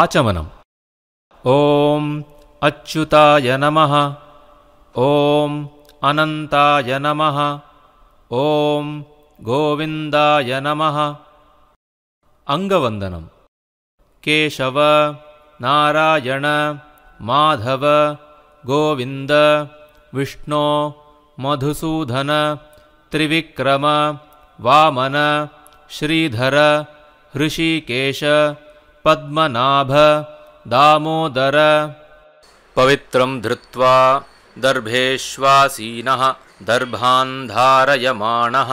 आचमनम्। ओम अच्युताय नमः। ओम अनंताय नमः। ओम गोविंदाय नमः। अंगवंदनम्। केशव नारायण माधव गोविंद विष्णु मधुसूदन त्रिविक्रम वामन श्रीधर ऋषिकेश पद्मनाभ दामोदर। पवित्रं धृत्वा दर्भेश्वासीनः दर्भान् धारयमाणः।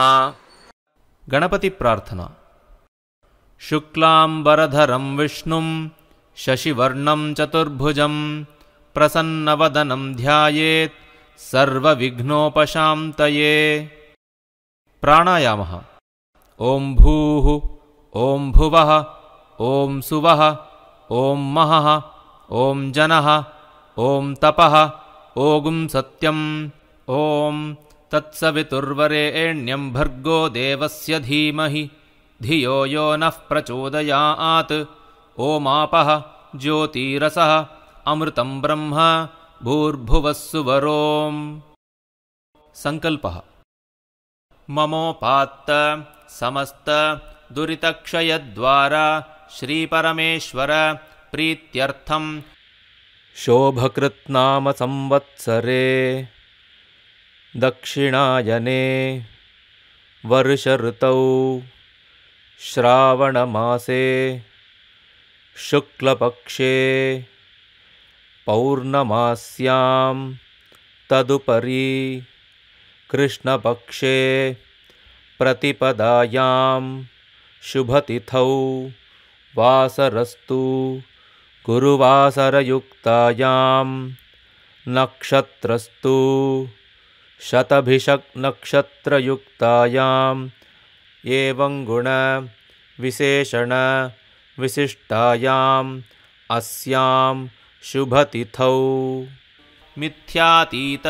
गणपति प्रार्थना। शुक्लांबरधरं विष्णुं शशिवर्णं चतुर्भुजं प्रसन्नवदनं ध्यायेत् सर्वविघ्नोपशान्तये। प्राणायामः। ओं भूः ओं भुवः ओं सुवः ओं महः ओं जनः ओं तपः ओगुं सत्यम्। ओं तत्सवितुर्वरेण्यं भर्गो देवस्य धीमहि धियो यो नः प्रचोदयात्। ओम् आपः ज्योतिरसः अमृतं ब्रह्म भूर्भुवः सुवरोम्। संकल्पः। ममोपात्त समस्त दुरितक्षयद्वारा श्रीपरमेश्वर प्रीत्यर्थं शोभकृत्नाम संवत्सरे दक्षिणायने वर्षऋतौ श्रावणमासे शुक्लपक्षे पौर्णमास्यां तदुपरि कृष्णपक्षे प्रतिपदायां शुभतिथौ वासरस्तु गुरुवासरयुक्तायां नक्षत्रस्तु शतभिषक् नक्षत्रयुक्तायां एवं गुण विशेषण विशिष्टायां अस्यां शुभतिथौ। मिथ्यातीत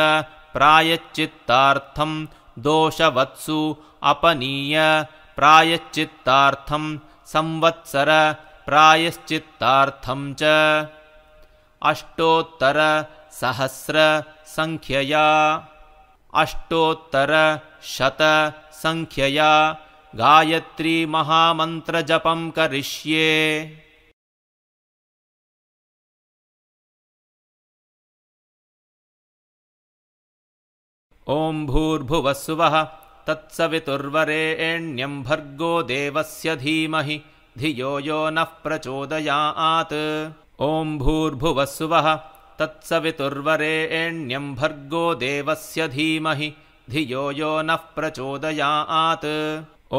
प्रायश्चित्तार्थं दोषवत्सु अपनीय प्रायश्चित्तार्थं संवत्सर प्रायश्चित्तार्थं च। अष्टोत्तर सहस्र संख्यया अष्टोत्तर शत संख्यया गायत्री महामंत्र जपं करिष्ये। ओं भूर्भुवः सुवः तत्सवितुर्वरेण्यं भर्गो देवस्य धीमहि धियो यो नः प्रचोदयात्। ओं भूर्भुवः सुवः तत्सवितुर्वरेण्यं भर्गो देवस्य धीमहि धियो यो नः प्रचोदयात्।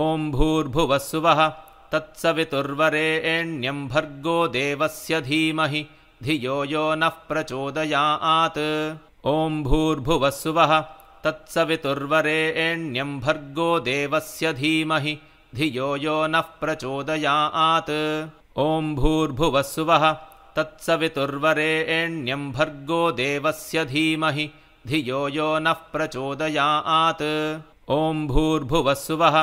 ओं भूर्भुवः सुवः तत्सवितुर्वरेण्यं भर्गो देवस्य धीमहि धियो यो नः प्रचोदयात्। ओं भूर्भुवः सुवः तत्सवितुर्वरेण्यं भर्गो देवस्य धीमहि धियो यो नः प्रचोदयात्। ओं भूर्भुवः सुवः तत्सवितुर्वरेण्यं भर्गो देवस्य धीमहि धियो यो नः प्रचोदयात्। ओं भूर्भुवः सुवः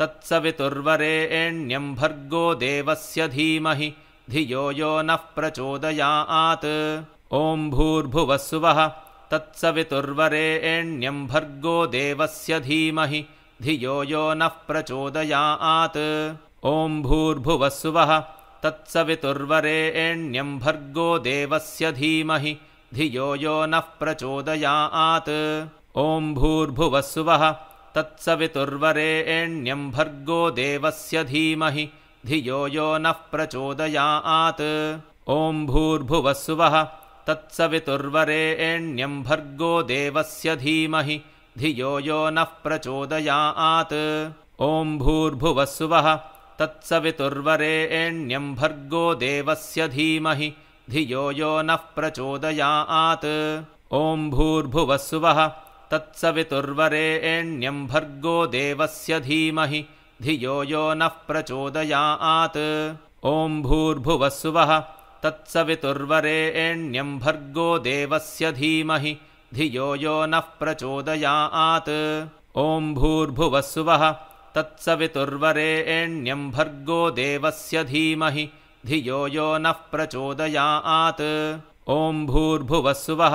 तत्सवितुर्वरेण्यं भर्गो देवस्य धीमहि धियो यो नः प्रचोदयात्। ओं भूर्भुवः सुवः तत्सवितुर्वरेण्यं भर्गो देवस्य धीमहि धियो यो नः प्रचोदयात्। ओं भूर्भुवः सुवः तत्सवितुर्वरेण्यं भर्गो देवस्य धीमहि धियो यो नः प्रचोदयात्। ओं भूर्भुवः सुवः तत्सवितुर्वरेण्यं भर्गो देवस्य धीमहि धियो यो नः प्रचोदयात्। ओं भूर्भुवः सुवः तत्सवितुर्वरेण्यं भर्गो देवस्य धीमहि धियो यो नः प्रचोदयात्। ओं भूर्भुवः सुवः तत्सवितुर्वरेण्यं भर्गो देवस्य धीमहि धियो यो नः प्रचोदयात्। ओं भूर्भुवः सुवः तत्सवितुर्वरेण्यं भर्गो देवस्य धीमहि धियो यो नः प्रचोदयात्। ओं भूर्भुवः सुवः तत्सवितुर्वरेण्यं भर्गो देवस्य धीमहि धियो यो नः प्रचोदयात्। ओं भूर्भुवः सुवः तत्सवितुर्वरेण्यं भर्गो देवस्य धीमहि धियो यो नः प्रचोदयात्। ॐ भूर्भुवः स्वः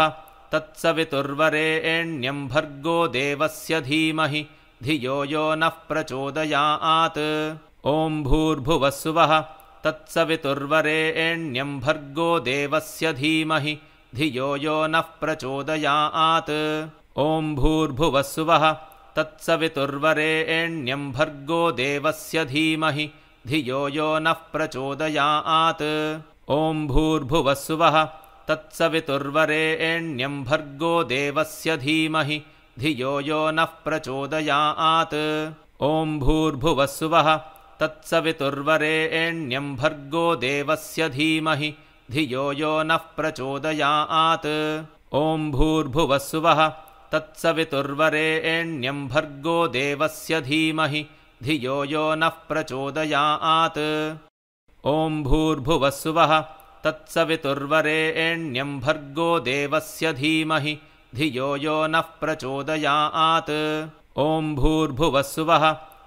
तत्सवितुर्वरेण्यं भर्गो देवस्य धीमहि धियो यो नः प्रचोदयात्। ॐ भूर्भुवः स्वः तत्सवितुर्वरेण्यं भर्गो देवस्य धीमहि धियो यो नः प्रचोदयात्। ॐ भूर्भुवः स्वः तत्सवितुर्वरेण्यं भर्गो देवस्य धीमहि धियो यो नः प्रचोदयात्। ॐ भूर्भुवः स्वः तत्सवितुर्वरेण्यं भर्गो देवस्य धीमहि धियो यो नः प्रचोदयात्। ॐ भूर्भुवः स्वः तत्सवितुर्वरेण्यं भर्गो देवस्य धीमहि धियो यो नः प्रचोदयात्। ॐ भूर्भुवः स्वः तत्सवितुर्वरेण्यं भर्गो देवस्य धीमहि धियो यो नः प्रचोदयात्। ॐ भूर्भुवः स्वः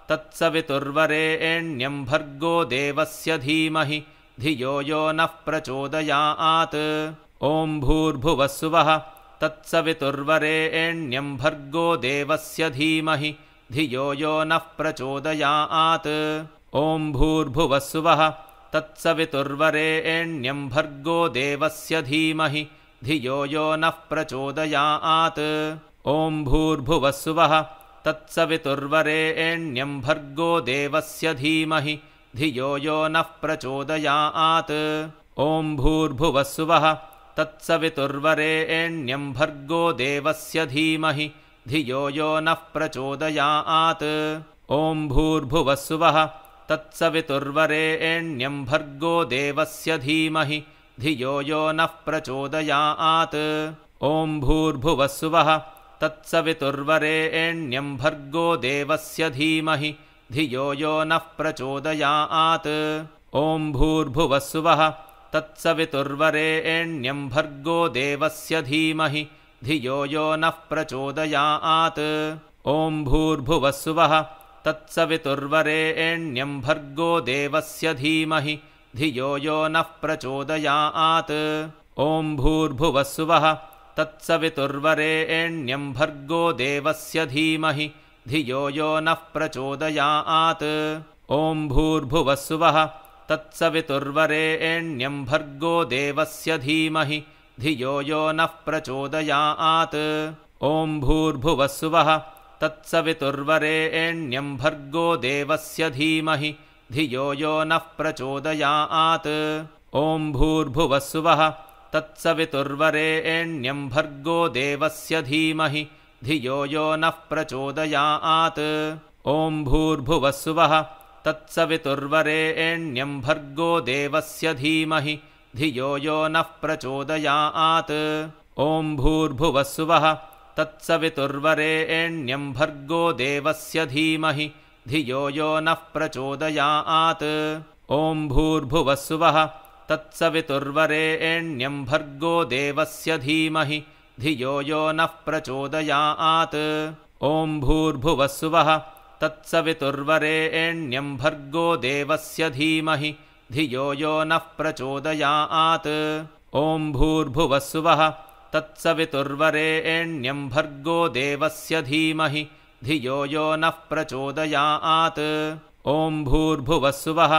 तत्सवितुर्वरेण्यं भर्गो देवस्य धीमहि धियो यो नः प्रचोदयात्। ॐ भूर्भुवः स्वः तत्सवितुर्वरेण्यं भर्गो देवस्य धीमहि धियो यो नः प्रचोदयात्। ॐ भूर्भुवः स्वः तत्सवितुर्वरेण्यं भर्गो देवस्य धीमहि धियो यो नः प्रचोदयात्। ॐ भूर्भुवः स्वः तत्सवितुर्वरेण्यं भर्गो देवस्य धीमहि धियो यो नः प्रचोदयात्। ॐ भूर्भुवः स्वः तत्सवितुर्वरेण्यं भर्गो देवस्य धीमहि धियो यो नः प्रचोदयात्। ॐ भूर्भुवः स्वः तत्सवितुर्वरेण्यं भर्गो देवस्य धीमहि धियो यो नः प्रचोदयात्। ॐ भूर्भुवः स्वः तत्सवितुर्वरेण्यं भर्गो देवस्य धीमहि धियो यो नः प्रचोदयात्। ॐ भूर्भुवः स्वः तत्सवितुर्वरेण्यं भर्गो देवस्य धीमहि धियो यो नः प्रचोदयात्। ॐ भूर्भुवः स्वः तत्सवितुर्वरेण्यं भर्गो देवस्य धीमहि धियो यो नः प्रचोदयात्। ॐ भूर्भुवः स्वः तत्सवितुर्वरेण्यं भर्गो देवस्य धीमहि धियो यो नः प्रचोदयात्। ॐ भूर्भुवः स्वः तत्सवितुर्वरेण्यं भर्गो देवस्य धीमहि धियो यो नः प्रचोदयात्। ॐ भूर्भुवः स्वः तत्सवितुर्वरेण्यं भर्गो देवस्य धीमहि धियो यो नः प्रचोदयात्। ॐ भूर्भुवः स्वः तत्सवितुर्वरेण्यं भर्गो देवस्य धीमहि धियो यो नः प्रचोदयात्। ॐ भूर्भुवः स्वः तत्सवितुर्वरेण्यं भर्गो देवस्य धीमहि धियो यो नः प्रचोदयात्। ॐ भूर्भुवः स्वः तत्सवितुर्वरेण्यं भर्गो देवस्य धीमहि धियो यो नः प्रचोदयात्। ॐ भूर्भुवः स्वः तत्सवितुर्वरेण्यं भर्गो देवस्य धीमहि धियो यो नः प्रचोदयात्। ॐ भूर्भुवः स्वः तत्सवितुर्वरेण्यं भर्गो देवस्य धीमहि धियो यो नः प्रचोदयात्। ॐ भूर्भुवः स्वः तत्सवितुर्वरेण्यं भर्गो देवस्य धीमहि धियो यो नः प्रचोदयात्। ॐ भूर्भुवः स्वः तत्सवितुर्वरेण्यं भर्गो देवस्य धीमहि धियो यो नः प्रचोदयात्। ॐ भूर्भुवः स्वः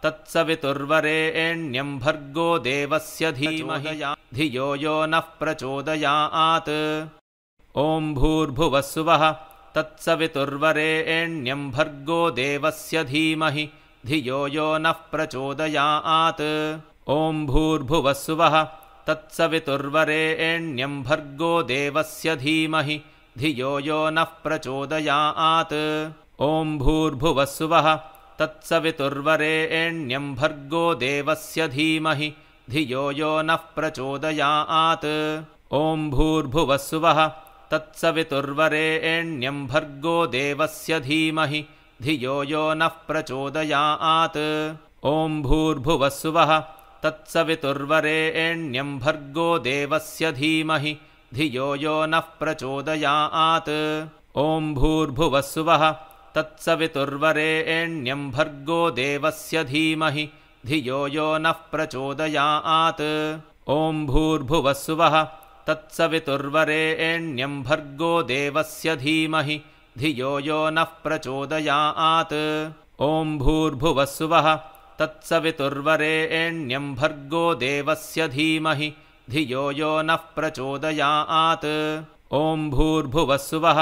तत्सवितुर्वरेण्यं भर्गो देवस्य धीमहि धियो यो नः प्रचोदयात्। ॐ भूर्भुवः स्वः तत्सवितुर्वरेण्यं भर्गो देवस्य धीमहि धियो यो नः प्रचोदयात्। ॐ भूर्भुवः स्वः तत्सवितुर्वरेण्यं भर्गो देवस्य धीमहि धियो यो नः प्रचोदयात्। ॐ भूर्भुवः स्वः तत्सवितुर्वरेण्यं भर्गो देवस्य धीमहि धियो यो नः प्रचोदयात्। ॐ भूर्भुवः स्वः तत्सवितुर्वरेण्यं भर्गो देवस्य धीमहि धियो यो नः प्रचोदयात्। ॐ भूर्भुवः स्वः तत्सवितुर्वरेण्यं भर्गो देवस्य धीमहि धियो यो नः प्रचोदयात्। ॐ भूर्भुवः स्वः तत्सवितुर्वरेण्यं भर्गो देवस्य धीमहि धियो यो नः प्रचोदयात्। ओं भूर्भुवः सुवः तत्सवितुर्वरेण्यं भर्गो देवस्य धीमहि धियो यो नः प्रचोदयात्। ओं भूर्भुवः सुवः तत्सवितुर्वरेण्यं भर्गो देवस्य धीमहि धियो यो नः प्रचोदयात्। ओं भूर्भुवः सुवः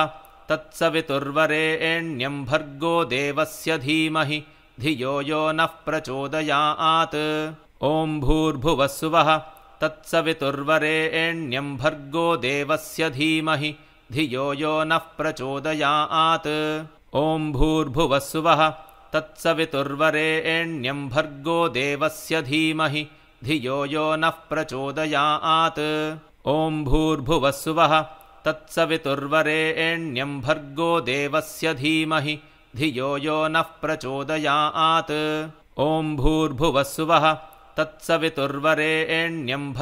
तत्सवितुर्वरेण्यं भर्गो देवस्य धीमहि धियो यो नः प्रचोदयात्। ओं भूर्भुवः सुवः तत्सवितुर्वरेण्यं भर्गो देवस्य धीमहि धियो यो नः प्रचोदयात्। ओं भूर्भुवः सुवः तत्सवितुर्वरेण्यं भर्गो देवस्य धीमहि धियो यो नः प्रचोदयात्। ओं भूर्भुवः सुवः तत्सवितुर्वरेण्यं भर्गो देवस्य धीमहि धियो यो नः प्रचोदयात्। ओं भूर्भुवः सुवः तत्सवितुर्वरेण्यं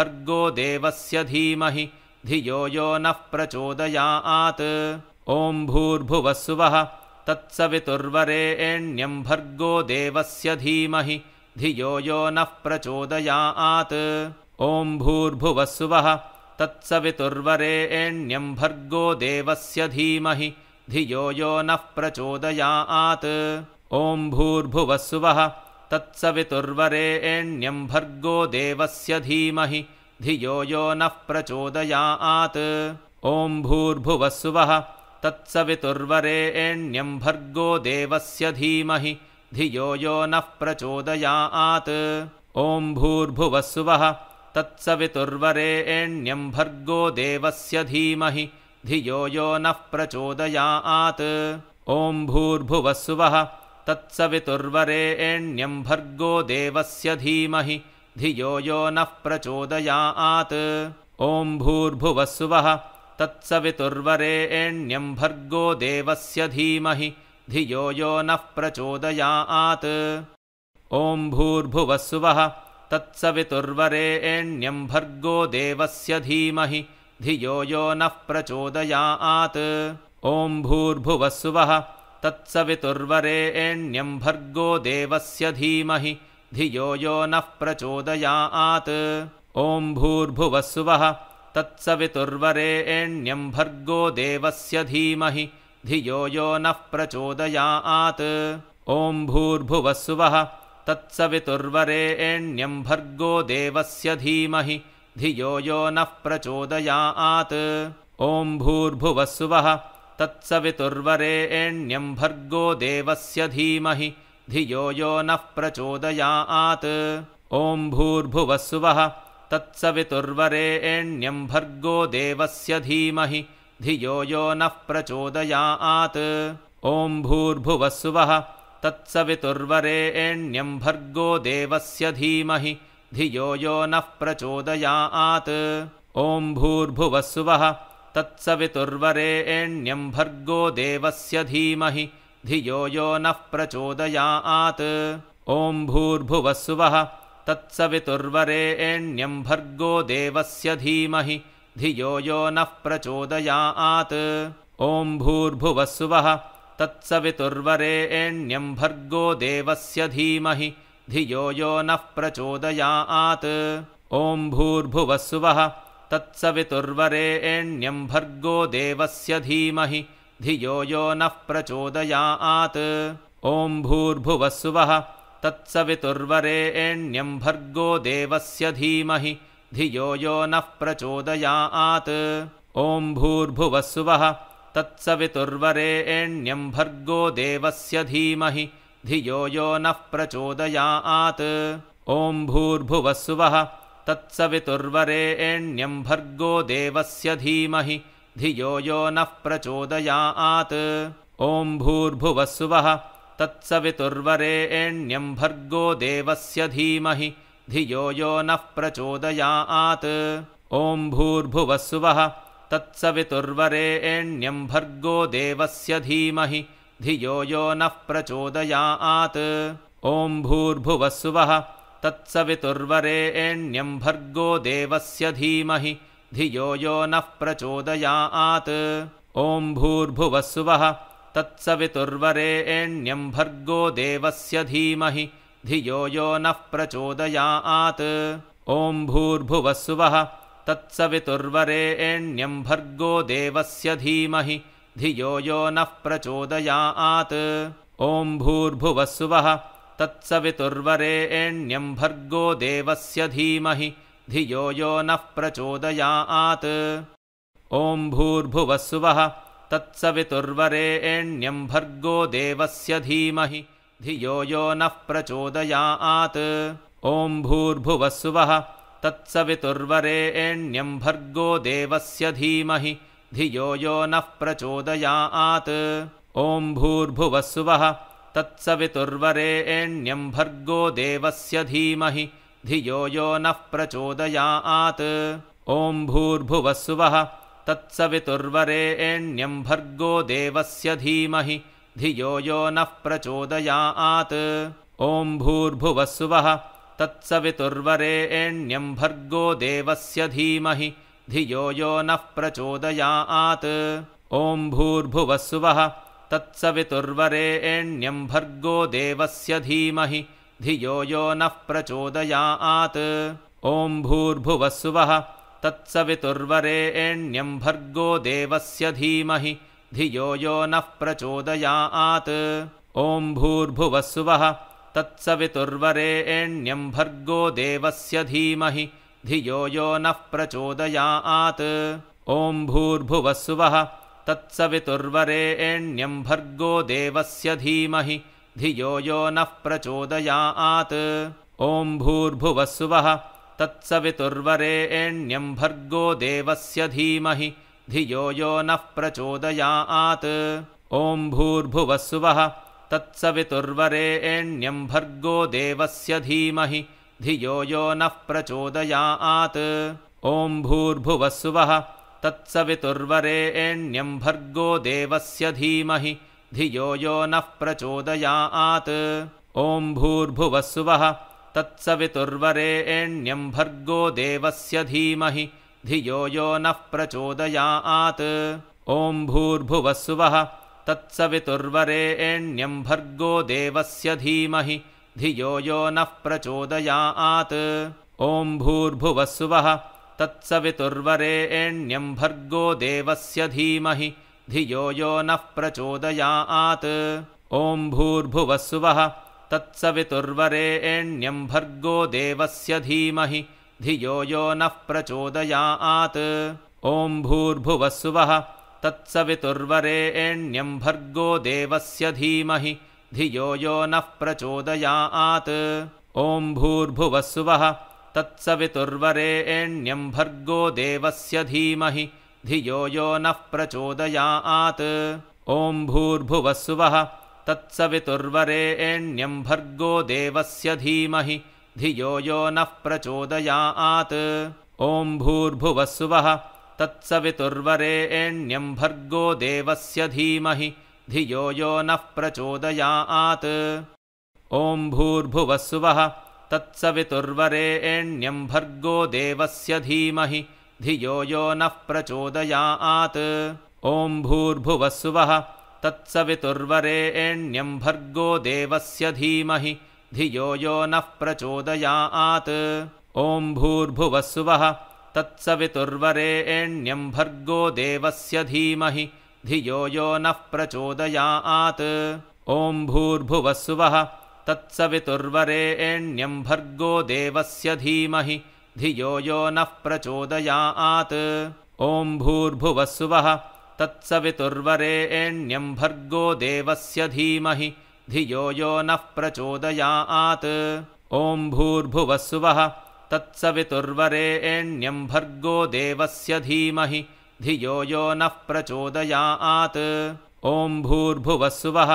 भर्गो देवस्य धीमहि धियो यो नः प्रचोदयात्। ओं भूर्भुवः सुवः तत्सवितुर्वरेण्यं भर्गो देवस्य धीमहि धियो यो नः प्रचोदयात्। ओं भूर्भुवः सुवः तत्सवितुर्वरेण्यं भर्गो देवस्य धीमहि धियो यो नः प्रचोदयात्। ओं भूर्भुवः सुवः तत्सवितुर्वरेण्यं भर्गो देवस्य धीमहि धियो यो नः प्रचोदयात्। ओं भूर्भुवः सुवः तत्सवितुर्वरेण्यं भर्गो देवस्य धीमहि धियो यो नः प्रचोदयात्। ओं भूर्भुवः सुवः तत्सवितुर्वरेण्यं भर्गो देवस्य धीमहि धियो यो नः प्रचोदयात्। ओं भूर्भुवः सुवः तत्सवितुर्वरेण्यं भर्गो देवस्य धीमहि धियो यो नः प्रचोदयात्। ओं भूर्भुवः सुवः तत्सवितुर्वरेण्यं भर्गो देवस्य धीमहि धियो यो नः प्रचोदयात्। ओं भूर्भुवः सुवः तत्सवितुर्वरेण्यं भर्गो देवस्य धीमहि धियो यो नः प्रचोदयात्। ओं भूर्भुवः सुवः तत्सवितुर्वरेण्यं भर्गो देवस्य धीमहि धियो यो नः प्रचोदयात्। ओं भूर्भुवः सुवः तत्सवितुर्वरेण्यं भर्गो देवस्य धीमहि धियो यो नः प्रचोदयात्। ओं भूर्भुवः सुवः तत्सवितुर्वरेण्यं भर्गो देवस्य धीमहि धियो यो नः प्रचोदयात्। ओं भूर्भुवः सुवः तत्सवितुर्वरेण्यं भर्गो देवस्य धीमहि धियो यो नः प्रचोदयात्। ओं भूर्भुवः सुवः तत्सवितुर्वरेण्यं भर्गो देवस्य धीमहि धियो यो नः प्रचोदयात्। ओं भूर्भुवः सुवः तत्सवितुर्वरेण्यं भर्गो देवस्य धीमहि धियो यो नः प्रचोदयात्। ओं भूर्भुवः सुवः तत्सवितुर्वरेण्यं भर्गो देवस्य धीमहि धियो यो नः प्रचोदयात्। ओं भूर्भुवः सुवः तत्सवितुर्वरेण्यं भर्गो देवस्य धीमहि धियो यो नः प्रचोदयात्। ओं भूर्भुवः सुवः तत्सवितुर्वरेण्यं भर्गो देवस्य धीमहि धियो यो नः प्रचोदयात्। ओं भूर्भुवः सुवः तत्सवितुर्वरेण्यं भर्गो देवस्य धीमहि धियो यो नः प्रचोदयात्। ओं भूर्भुवः सुवः तत्सवितुर्वरेण्यं भर्गो देवस्य धीमहि धियो यो नः प्रचोदयात्। ओं भूर्भुवः सुवः तत्सवितुर्वरेण्यं भर्गो देवस्य धीमहि धियो यो नः प्रचोदयात्। ओं भूर्भुवः सुवः तत्सवितुर्वरेण्यं भर्गो देवस्य धीमहि धियो यो नः प्रचोदयात्। ओं भूर्भुवः सुवः तत्सवितुर्वरेण्यं भर्गो देवस्य धीमहि धियो यो नः प्रचोदयात्। ओं भूर्भुवः सुवः तत्सवितुर्वरेण्यं भर्गो देवस्य धीमहि धियो यो नः प्रचोदयात्। ओं भूर्भुवः सुवः तत्सवितुर्वरेण्यं भर्गो देवस्य धीमहि धियो यो नः प्रचोदयात्। ओं भूर्भुवः सुवः तत्सवितुर्वरेण्यं भर्गो देवस्य धीमहि धियो यो नः प्रचोदयात्। ॐ भूर्भुवः स्वः तत्सवितुर्वरेण्यं भर्गो देवस्य धीमहि धियो यो नः प्रचोदयात्। ॐ भूर्भुवः स्वः तत्सवितुर्वरेण्यं भर्गो देवस्य धीमहि धियो यो नः प्रचोदयात्। ॐ भूर्भुवः स्वः तत्सवितुर्वरेण्यं भर्गो देवस्य धीमहि धियो यो नः प्रचोदयात्। ॐ भूर्भुवः स्वः तत्सवितुर्वरेण्यं भर्गो देवस्य धीमहि धियो यो नः प्रचोदयात्। ॐ भूर्भुवः स्वः तत्सवितुर्वरेण्यं भर्गो देवस्य धीमहि धियो यो नः प्रचोदयात्। ॐ भूर्भुवः स्वः तत्सवितुर्वरेण्यं भर्गो देवस्य धीमहि धियो यो नः प्रचोदयात्। ॐ भूर्भुवः स्वः तत्सवितुर्वरेण्यं भर्गो देवस्य धीमहि धियो यो नः प्रचोदयात्। ॐ भूर्भुवः स्वः तत्सवितुर्वरेण्यं भर्गो देवस्य धीमहि धियो यो नः प्रचोदयात्। ॐ भूर्भुवः स्वः तत्सवितुर्वरेण्यं भर्गो देवस्य धीमहि धियो यो नः प्रचोदयात्। ॐ भूर्भुवः स्वः तत्सवितुर्वरेण्यं भर्गो देवस्य धीमहि धियो यो नः प्रचोदयात्। ॐ भूर्भुवः स्वः तत्सवितुर्वरेण्यं भर्गो देवस्य धीमहि धियो यो नः प्रचोदयात्। ॐ भूर्भुवः स्वः तत्सवितुर्वरेण्यं भर्गो देवस्य धीमहि धियो यो नः प्रचोदयात्। ॐ भूर्भुवः स्वः तत्सवितुर्वरेण्यं भर्गो देवस्य धीमहि धियो यो नः प्रचोदयात्। ॐ भूर्भुवः स्वः तत्सवितुर्वरेण्यं भर्गो देवस्य धीमहि धियो यो नः प्रचोदयात्। ॐ भूर्भुवः स्वः तत्सवितुर्वरेण्यं भर्गो देवस्य धीमहि धियो यो नः प्रचोदयात्। ॐ भूर्भुवः स्वः तत्सवितुर्वरेण्यं भर्गो देवस्य धीमहि धियो यो नः प्रचोदयात्। ॐ भूर्भुवः स्वः तत्सवितुर्वरेण्यं भर्गो देवस्य धीमहि धियो यो नः प्रचोदयात्। ॐ भूर्भुवः स्वः तत्सवितुर्वरेण्यं भर्गो देवस्य धीमहि धियो यो नः प्रचोदयात्। ॐ भूर्भुवः स्वः तत्सवितुर्वरेण्यं भर्गो देवस्य धीमहि धियो यो नः प्रचोदयात्। ॐ भूर्भुवः स्वः तत्सवितुर्वरेण्यं भर्गो देवस्य धीमहि धियो यो नः प्रचोदयात्। ॐ भूर्भुवः स्वः तत्सवितुर्वरेण्यं भर्गो देवस्य धीमहि धियो यो नः प्रचोदयात्। ॐ भूर्भुवः स्वः तत्सवितुर्वरेण्यं भर्गो देवस्य धीमहि धियो यो नः प्रचोदयात्। ॐ भूर्भुवः स्वः तत्सवितुर्वरेण्यं भर्गो देवस्य धीमहि धियो यो नः प्रचोदयात्। ॐ भूर्भुवः स्वः तत्सवितुर्वरेण्यं भर्गो देवस्य धीमहि धियो यो नः प्रचोदयात्। ॐ भूर्भुवः स्वः तत्सवितुर्वरेण्यं भर्गो देवस्य धीमहि धियो यो नः प्रचोदयात्। ॐ भूर्भुवः स्वः तत्सवितुर्वरेण्यं भर्गो देवस्य धीमहि धियो यो नः प्रचोदयात्। ॐ भूर्भुवः स्वः तत्सवितुर्वरेण्यं भर्गो देवस्य धीमहि धियो यो नः प्रचोदयात्। ॐ भूर्भुवः स्वः तत्सवितुर्वरेण्यं भर्गो देवस्य धीमहि धियो यो नः प्रचोदयात्। ॐ भूर्भुवः स्वः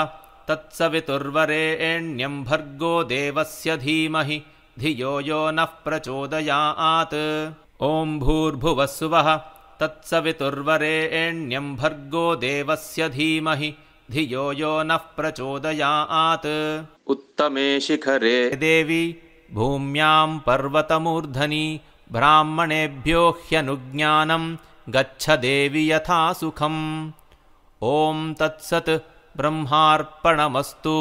तत्सवितुर्वरेण्यं भर्गो देवस्य धीमहि धियो यो नः प्रचोदयात्। ॐ भूर्भुवः स्वः तत्सवितुर्वरेण्यं भर्गो देवस्य धीमहि धियो यो नः प्रचोदयात्। उत्तमे शिखरे देवी भूम्यां पर्वतमूर्धनि ब्राह्मणेभ्यो ह्यनुज्ञानं गच्छ देवी यथा सुखम्। ॐ तत्सत् ब्रह्मार्पणमस्तु।